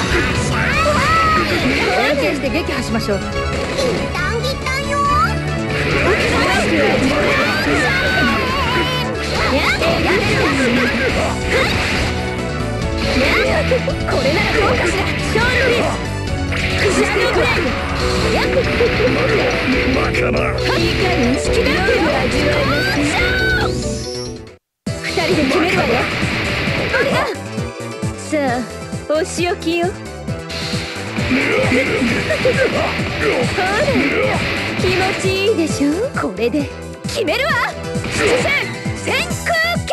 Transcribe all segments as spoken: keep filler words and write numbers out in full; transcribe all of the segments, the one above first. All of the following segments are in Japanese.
連携して撃破しましょう。ギッタンギッタンよー。これならどうかしら。勝利です。いい加減にしてくれ。ふたりで決めるわよ。さあ、お仕置きよ。ほら、気持ちいいでしょ。これで決めるわ。せん先空脚。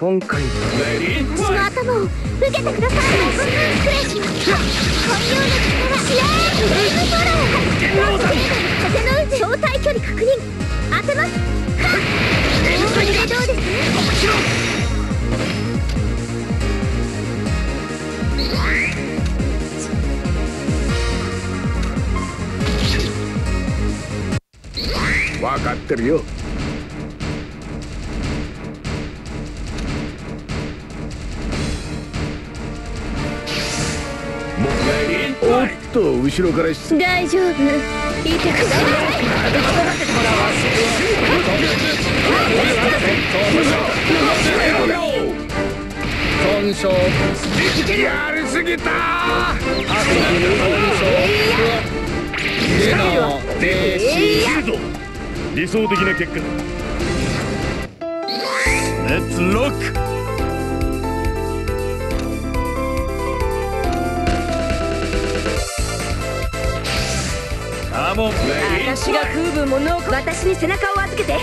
今回はその頭を受けてください。クレイジー本領の力試合レイブソーラー風の渦正体距離確認当てます。はっこれでどうですね。わかってるよ。と後ろからし大丈夫。いてください。やりすぎた。理想的な結果。レッツロック。私が空分も濃厚。私に背中を預けて。こ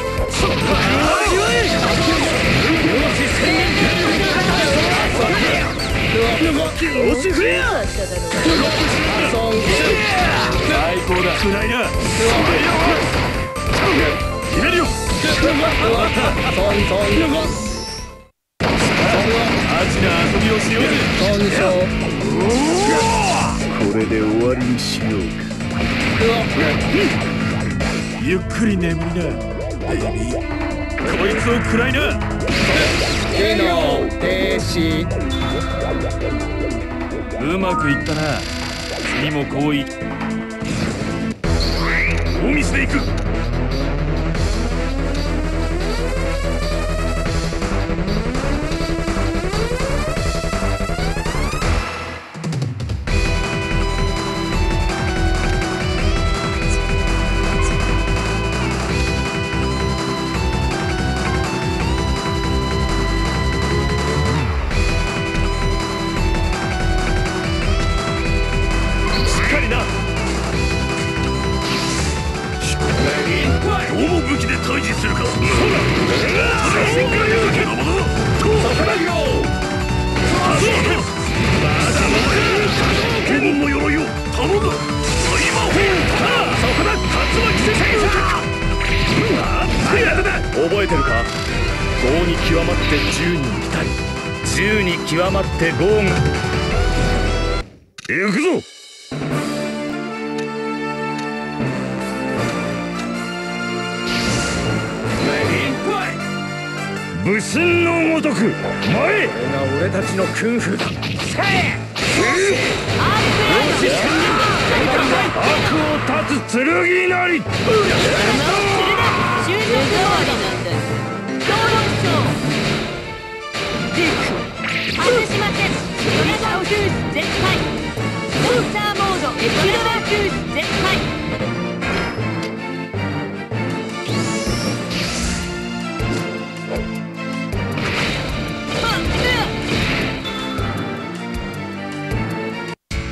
れで終わりにしようか。ゆっくり眠りなベイビー。こいつを食らいな。機能停止。うまくいったな。次もこういお店でいく。武神のごとく前。これが俺たちのクンフーだ。悪を断つ剣なり。フ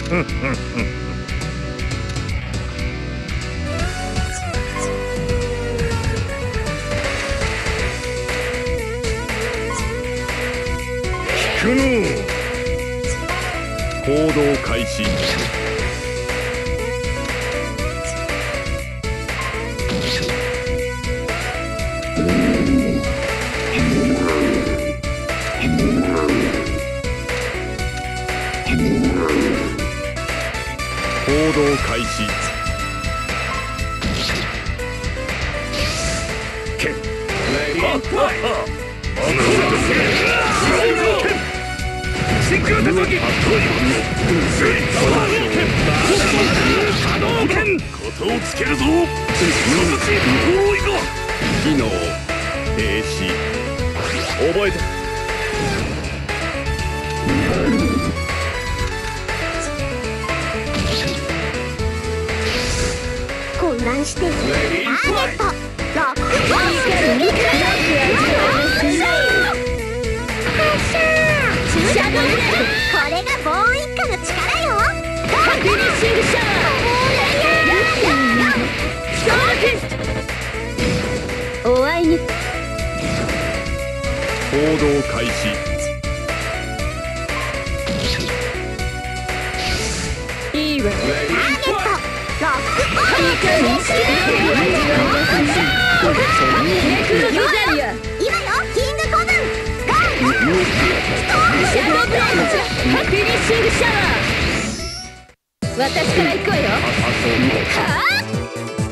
フフフ。行動開始。行動開始。けっ。あっ。真空手先混乱してターゲットロックボール。これがボーン一家の力よ。フィニッシングシャー。お会いに。行動開始。いいわ。ターゲットロックオン。フィニッシングシャー。シャドウブランチ、フィニッシングシャワー。私から行こうよ。はあ、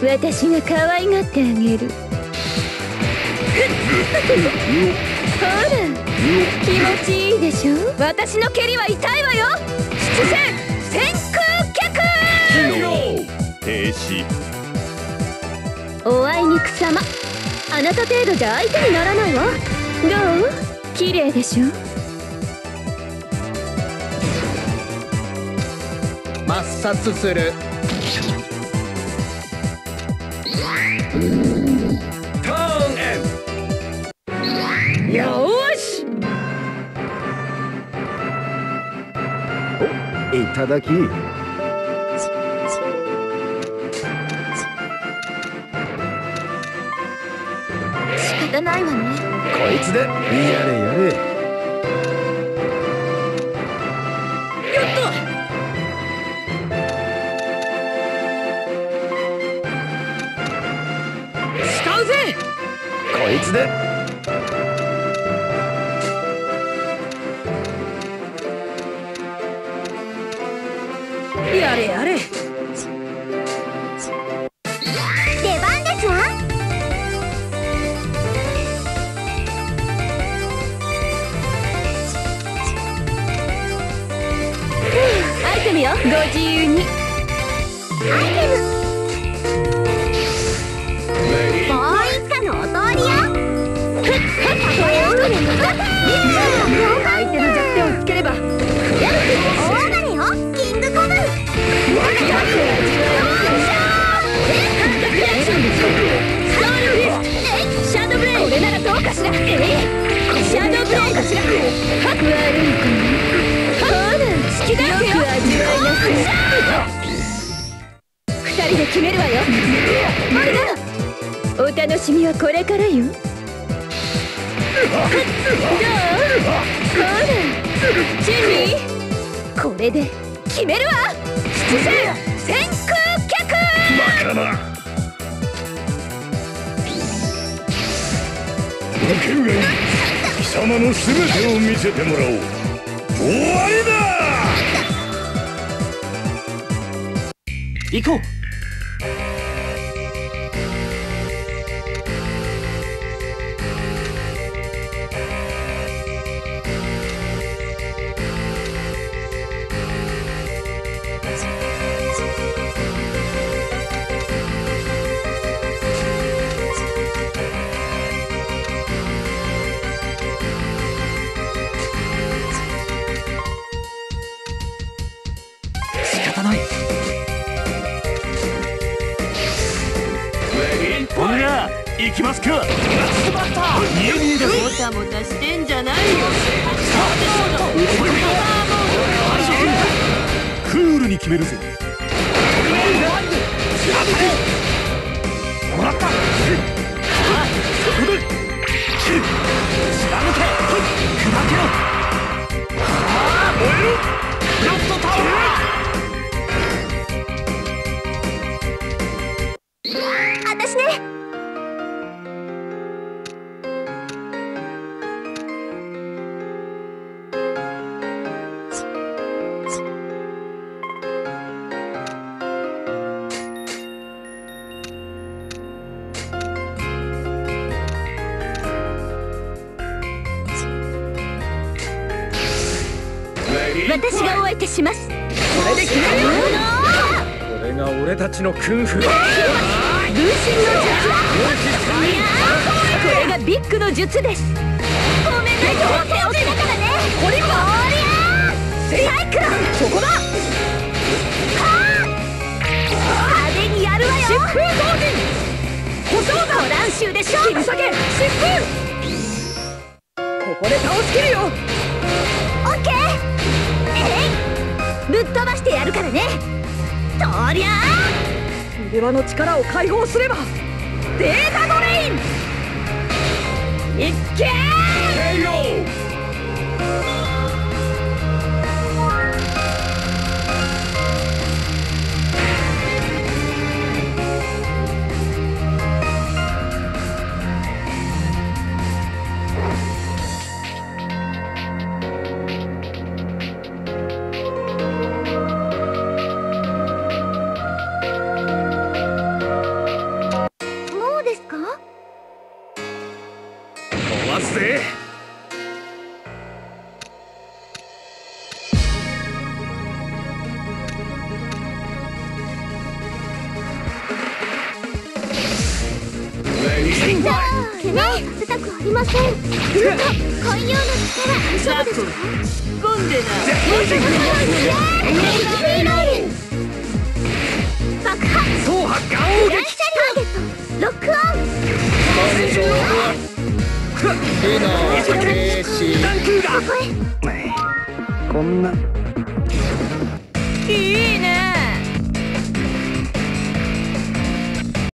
私が可愛がってあげる。ほら、気持ちいいでしょ。私の蹴りは痛いわよ。出戦天空脚停止。おあいにくさま、あなた程度じゃ相手にならないわ。どう？綺麗でしょ。抹殺する。トーンエン。よし。お、いただき。仕方ないわね。こいつでやれやれ。やった。使うぜ。こいつで。やれやれ。出番ですわ。ご自由に。アイテム。もう一家のお通りよ。ふっふっこれを受け抜かせ。相手の弱点をつければ。大金よ、キングコブ。わかりました。シャドウブレイン。これならどうかしら。シャドウブレインかしら。悪いかな。よく味わいなさい。ふたりで決めるわよ。お楽しみはこれからよ。どう？ほら準備。これで決めるわ。出陣天空脚。バカな剣眼、貴様のすべてを見せてもらおう。終わりだ。行こう。行きますか。詰まった。もたもたしてんじゃないよ。クールに決めるぜ。もらった。私ね。私がお相手します。これで決める。これが俺たちのクンフ。分身の術。これがビッグの術です。ごめんなさい、手を手だからね。こりゃサイクロン。そこだ。派手にやるわよ。疾風闘陣。小僧がホラン州でしょ。切り下げ疾風。ここで倒しきるよ。オッケー。ぶっ飛ばしてやるからね。とりゃあ腕輪の力を解放すればデータドレイン。いっけーよ。こんな。えー